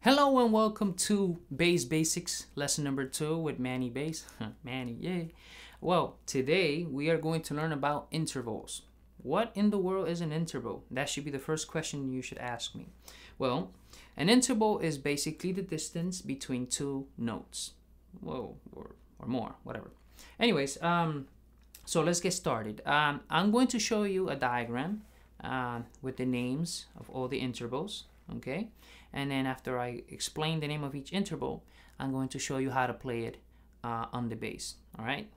Hello and welcome to Bass Basics, lesson number 2 with Manny Bass. Manny, yay. Well, today we are going to learn about intervals. What in the world is an interval? That should be the first question you should ask me. Well, an interval is basically the distance between two notes. Whoa, or more, whatever. Anyways, so let's get started. I'm going to show you a diagram with the names of all the intervals. Okay, and then after I explain the name of each interval, I'm going to show you how to play it on the bass. All right.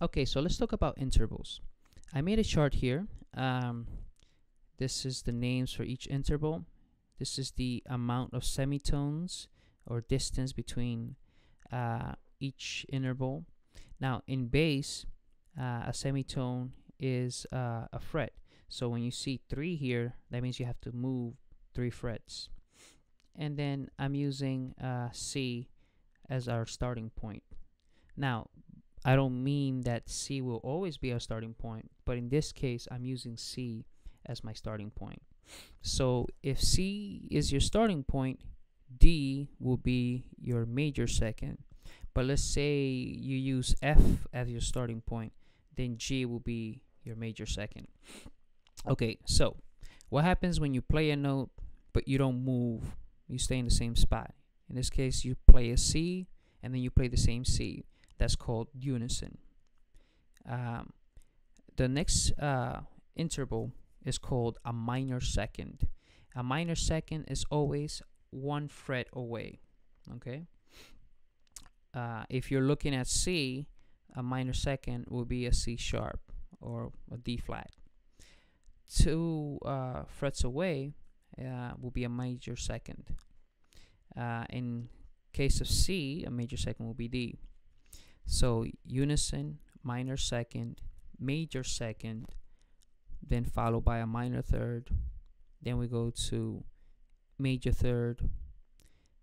Okay, so let's talk about intervals. I made a chart here. This is the names for each interval. This is the amount of semitones or distance between each interval. Now in bass, a semitone is a fret. So when you see 3 here, that means you have to move 3 frets. And then I'm using C as our starting point. Now, I don't mean that C will always be our starting point, but in this case, I'm using C as my starting point. So if C is your starting point, D will be your major second. But let's say you use F as your starting point, then G will be your major second. Okay, so what happens when you play a note but you don't move? You stay in the same spot. In this case, you play a C and then you play the same C. That's called unison. The next interval is called a minor second. A minor second is always 1 fret away. Okay. If you're looking at C, a minor second will be a C sharp or a D flat. 2 frets away will be a major second. In case of C, a major second will be D. So unison, minor second, major second, then followed by a minor third, then we go to major third,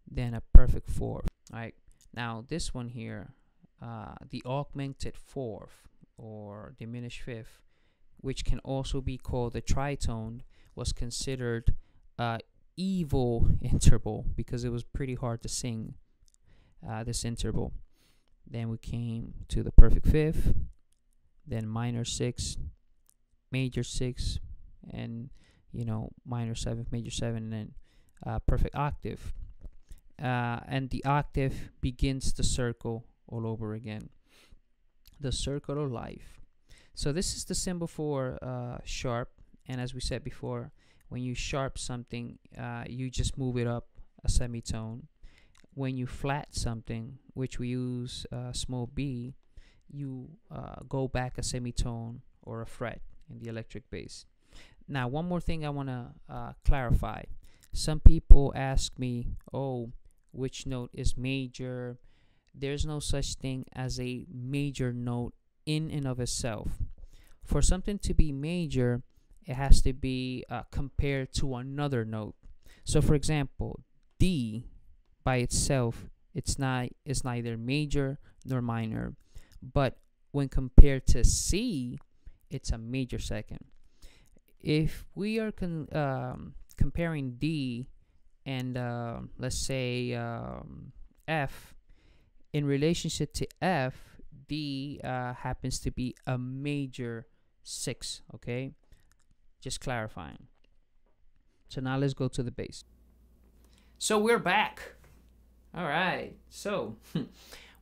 then a perfect fourth. All right, now this one here, the augmented fourth or diminished fifth, which can also be called the tritone, was considered an evil interval because it was pretty hard to sing this interval. Then we came to the perfect fifth, then minor sixth, major sixth, and you know, minor seventh, major seventh, and then perfect octave. And the octave begins the circle all over again. The circle of life. So this is the symbol for sharp, and as we said before, when you sharp something, you just move it up a semitone. When you flat something, which we use small b, you go back a semitone or a fret in the electric bass. Now, one more thing I want to clarify. Some people ask me, oh, which note is major? There's no such thing as a major note in and of itself. For something to be major, it has to be compared to another note. So for example, D by itself, it's neither major nor minor, but when compared to C, it's a major second. If we are comparing D and let's say F, in relationship to F, D happens to be a major 6, okay? Just clarifying. So now let's go to the bass. So we're back. All right. So,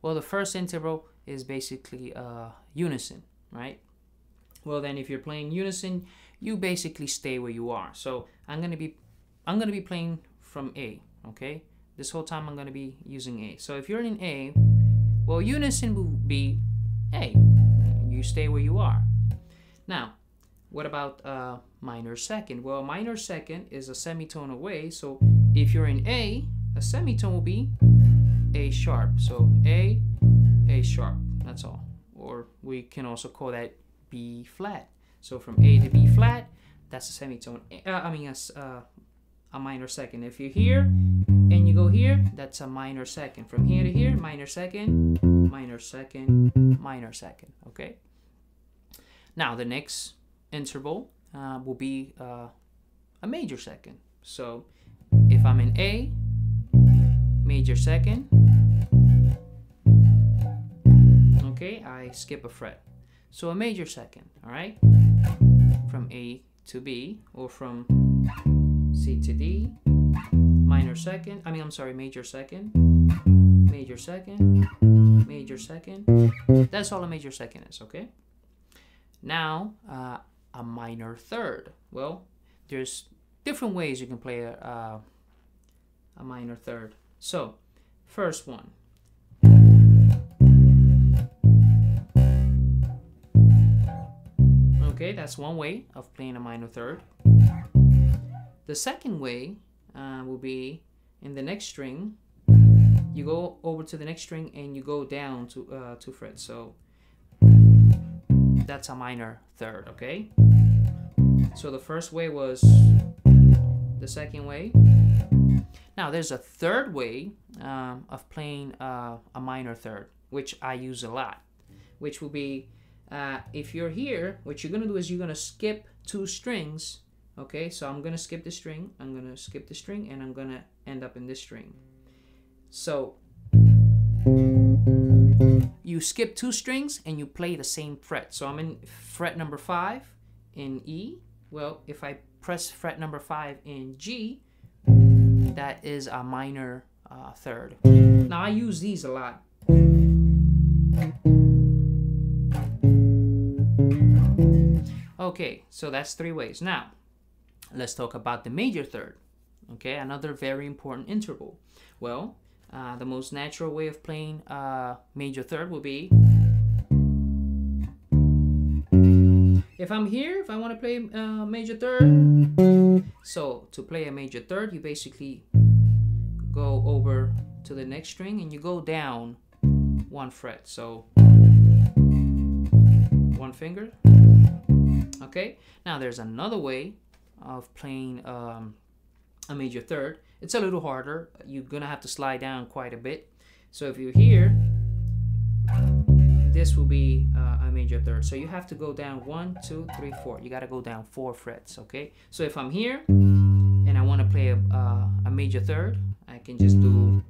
well, the first interval is basically unison, right? Well, then if you're playing unison, you basically stay where you are. So I'm gonna be playing from A, okay? This whole time I'm gonna be using A. So if you're in A, well, unison will be A. You stay where you are. Now, what about minor second? Well, minor second is a semitone away. So if you're in A, a semitone will be A sharp. So A sharp, that's all. Or we can also call that B flat. So from A to B flat, that's a semitone. I mean, a minor second. If you're here, and you go here, that's a minor second. From here to here, minor second, minor second, minor second. Okay. Now the next interval will be a major second. So if I'm in A major second, okay, I skip a fret. So a major second, all right, from A to B, or from C to D, minor second, major second, major second, major second. That's all a major second is, okay? Now, a minor third. Well, there's different ways you can play a minor third. So, first one. Okay, that's one way of playing a minor third. The second way will be in the next string. You go over to the next string and you go down to two frets. So that's a minor third, okay? So the first way was the second way. Now there's a third way of playing a minor third, which I use a lot, which will be if you're here, what you're gonna do is you're gonna skip two strings, okay? So I'm gonna skip the string, I'm gonna skip the string, and I'm gonna end up in this string. So you skip two strings and you play the same fret. So I'm in fret number 5 in E. Well, if I press fret number 5 in G, that is a minor third. Now I use these a lot. Okay, so that's three ways. Now, let's talk about the major third. Okay, another very important interval. Well, the most natural way of playing major third will be if I'm here, if I want to play major third. So to play a major third, you basically go over to the next string and you go down one fret. So one finger. Okay, now there's another way of playing a major third. It's a little harder. You're gonna have to slide down quite a bit. So if you're here, this will be a major third. So you have to go down 1, 2, 3, 4. You gotta go down 4 frets, okay? So if I'm here and I wanna play a major third, I can just do,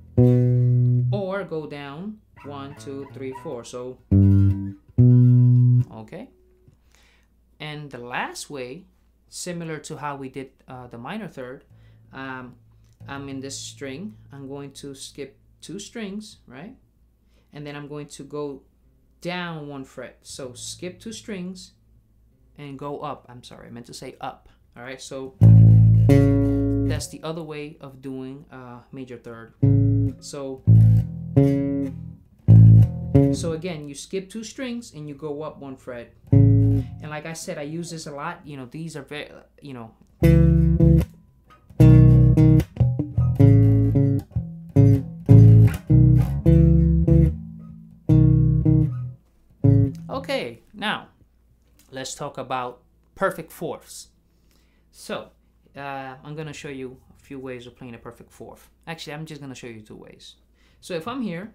or go down 1, 2, 3, 4. So, okay. And the last way, similar to how we did the minor third, I'm in this string, I'm going to skip two strings, right? And then I'm going to go down one fret. So skip two strings and go up. I'm sorry, I meant to say up, all right? So that's the other way of doing major third. So again, you skip two strings and you go up one fret. And like I said, I use this a lot. You know, these are very, you know. Okay, now let's talk about perfect fourths. So I'm gonna show you a few ways of playing a perfect fourth. Actually, I'm just gonna show you two ways. So if I'm here,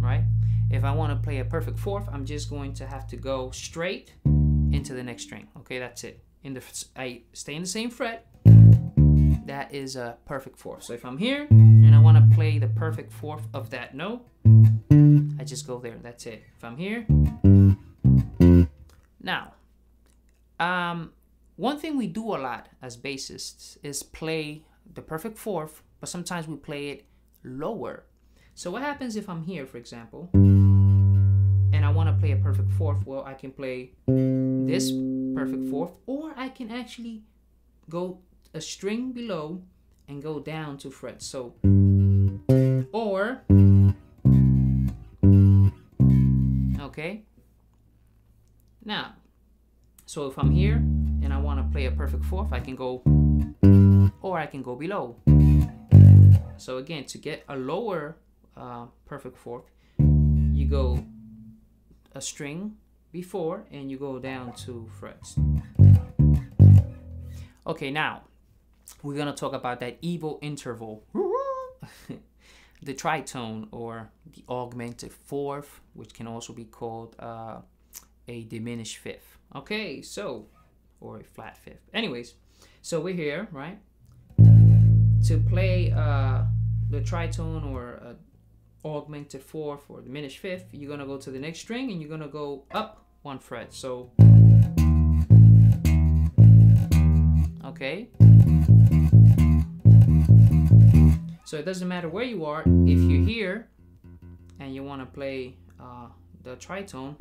right? If I want to play a perfect fourth, I'm just going to have to go straight into the next string. Okay, that's it. I stay in the same fret. That is a perfect fourth. So if I'm here and I want to play the perfect fourth of that note, I just go there. That's it. If I'm here. Now, one thing we do a lot as bassists is play the perfect fourth, but sometimes we play it lower. So what happens if I'm here, for example, and I want to play a perfect fourth? Well, I can play this perfect fourth, or I can actually go a string below and go down 2 frets. So, or, okay. Now, so if I'm here and I want to play a perfect fourth, I can go, or I can go below. So again, to get a lower perfect fourth, you go a string before and you go down 2 frets. Okay, now we're gonna talk about that evil interval, the tritone or the augmented fourth, which can also be called a diminished fifth. Okay, so, or a flat fifth. Anyways, so we're here, right? to play the tritone or augmented fourth or diminished fifth, you're gonna go to the next string and you're gonna go up one fret. So okay, so it doesn't matter where you are, if you're here and you want to play the tritone,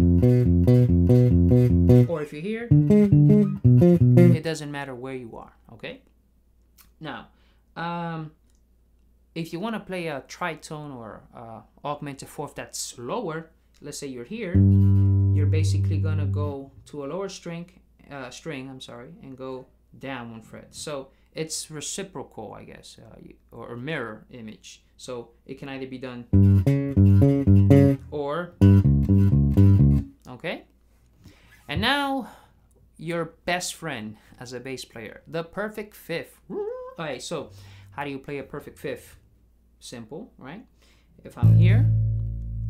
or if you're here, it doesn't matter where you are. Okay, now if you want to play a tritone or augmented fourth that's lower, let's say you're here, you're basically gonna go to a lower string, and go down one fret. So it's reciprocal, I guess, or mirror image. So it can either be done or okay. And now your best friend as a bass player, the perfect fifth. All right, so how do you play a perfect fifth? Simple, right? If I'm here,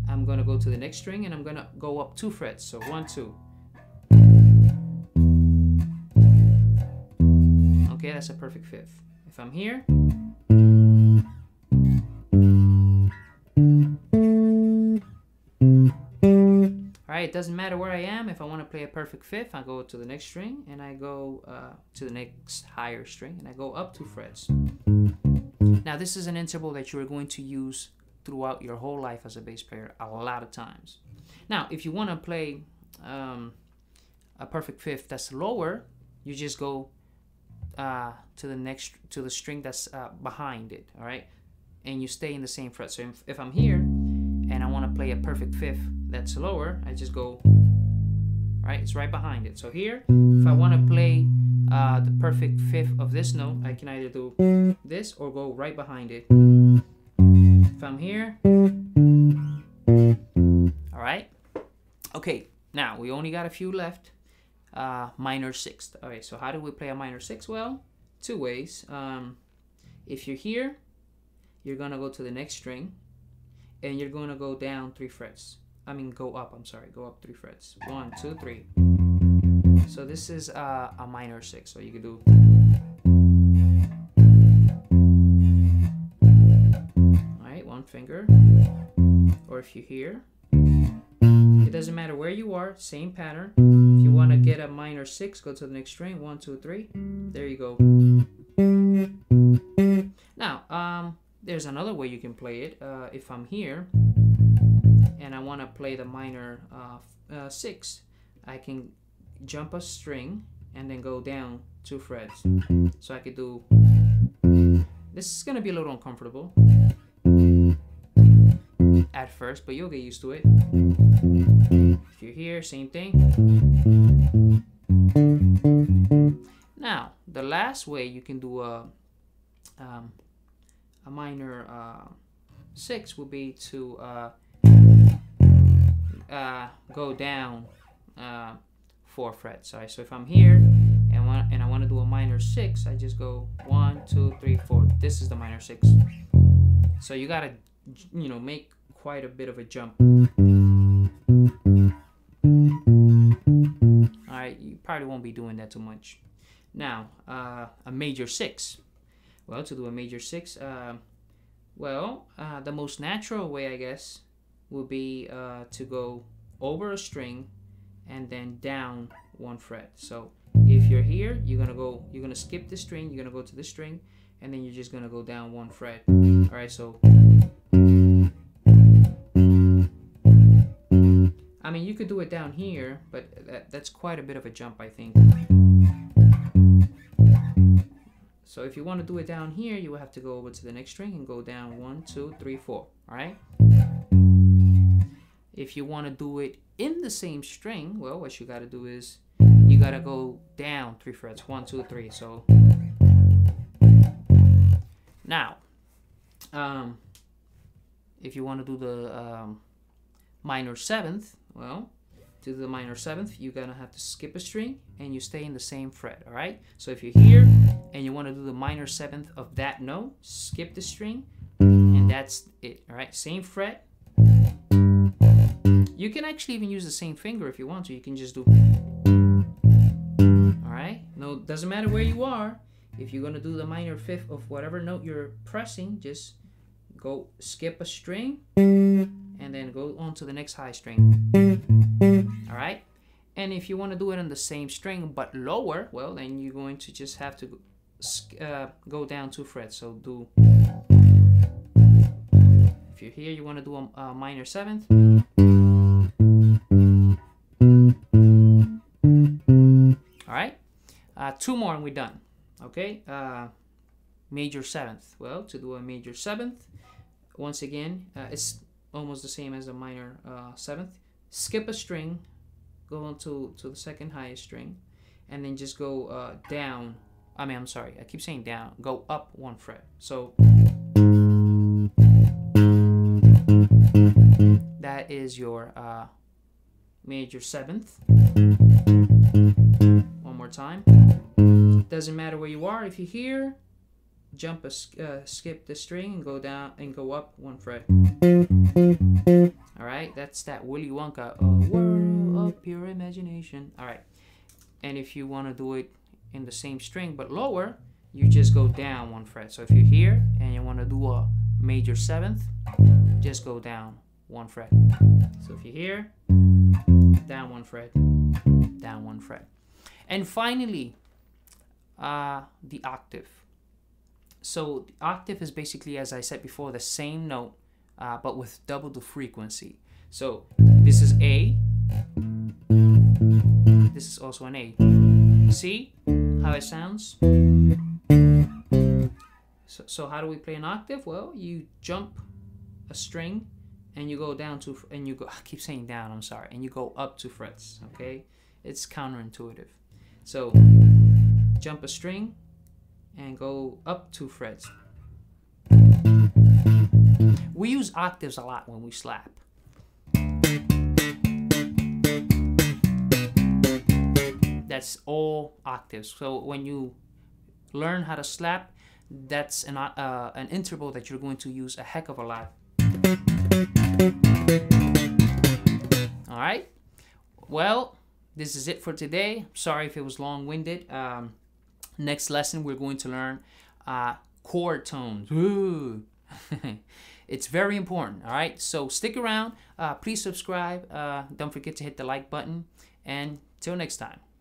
I'm gonna go to the next string and I'm gonna go up two frets. So 1, 2. Okay, that's a perfect fifth. If I'm here, all right, it doesn't matter where I am. If I want to play a perfect fifth, I go to the next string and I go to the next higher string and I go up two frets. Now this is an interval that you are going to use throughout your whole life as a bass player a lot of times. Now if you want to play a perfect fifth that's lower, you just go to the string that's behind it, all right, and you stay in the same fret. So if I'm here and I want to play a perfect fifth that's lower, I just go right, it's right behind it. So here, if I want to play the perfect fifth of this note, I can either do this or go right behind it. If I'm here, all right. Okay, now we only got a few left. Minor sixth. All right, so how do we play a minor sixth? Well, two ways. If you're here, you're gonna go to the next string and you're gonna go down three frets. I mean, go up, I'm sorry, go up three frets. 1, 2, 3. So this is a minor sixth. So you could do, all right, one finger. Or if you're here, it doesn't matter where you are, same pattern. If you want to get a minor sixth, go to the next string. 1, 2, 3. There you go. Now, there's another way you can play it. If I'm here and I want to play the minor sixth, I can jump a string and then go down two frets. So I could do, this is going to be a little uncomfortable at first, but you'll get used to it. If you're here, same thing. Now, the last way you can do a minor six would be to go down four frets. All right, so if I'm here and I want to do a minor six, I just go 1, 2, 3, 4. This is the minor six. So you gotta, you know, make quite a bit of a jump. All right, you probably won't be doing that too much. Now, a major six. Well, to do a major six, the most natural way, I guess, would be to go over a string and then down one fret. So if you're here, you're gonna skip the string, you're gonna go to the string, and then you're just gonna go down one fret. All right, so I mean, you could do it down here, but that's quite a bit of a jump, I think. So if you want to do it down here, you will have to go over to the next string and go down 1, 2, 3, 4. All right. If you want to do it in the same string, well, what you got to do is you got to go down three frets. 1, 2, 3. So now, if you want to do the minor seventh, well, to the minor seventh, you're gonna have to skip a string and you stay in the same fret. All right, so if you're here and you want to do the minor seventh of that note, skip the string and that's it. All right, same fret. You can actually even use the same finger if you want to. You can just do, all right, no, doesn't matter where you are. If you're going to do the minor fifth of whatever note you're pressing, just go skip a string and then go on to the next high string. All right? And if you want to do it on the same string but lower, well, then you're going to just have to go down 2 frets. So do... If you're here, you want to do a minor 7th. All right? 2 more and we're done. Okay? Major 7th. Well, to do a major 7th, once again, it's almost the same as a minor 7th. Skip a string, go on to the second highest string, and then just go down. I mean, I'm sorry, I keep saying down. Go up 1 fret. So that is your major 7th. One more time. Doesn't matter where you are. If you're here, jump a skip the string and go down and go up 1 fret. All right, that's that Willy Wonka. Pure imagination. All right, and if you want to do it in the same string but lower, you just go down 1 fret. So if you're here and you want to do a major 7th, just go down 1 fret. So if you're here, down 1 fret, down 1 fret. And finally, the octave. So the octave is basically, as I said before, the same note but with double the frequency. So this is A. This is also an A. See how it sounds? So how do we play an octave? Well, you jump a string and you go down 2 and you go. I keep saying down. I'm sorry. And you go up 2 frets. Okay, it's counterintuitive. So jump a string and go up 2 frets. We use octaves a lot when we slap. That's all octaves. So when you learn how to slap, that's an interval that you're going to use a heck of a lot. All right. Well, this is it for today. Sorry if it was long-winded. Next lesson, we're going to learn chord tones. Ooh. It's very important. All right. So stick around. Please subscribe. Don't forget to hit the like button. And till next time.